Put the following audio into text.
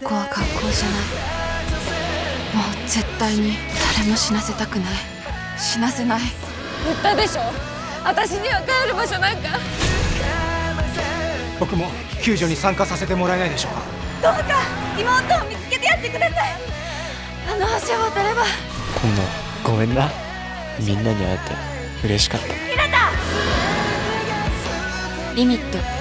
ここは学校じゃない。もう絶対に誰も死なせたくない。死なせない。言ったでしょ、私には帰る場所なんか。僕も救助に参加させてもらえないでしょうか。どうか妹を見つけてやってください。あの橋を渡れば。今度ごめんな、みんなに会えて嬉しかった。ひなたリミット。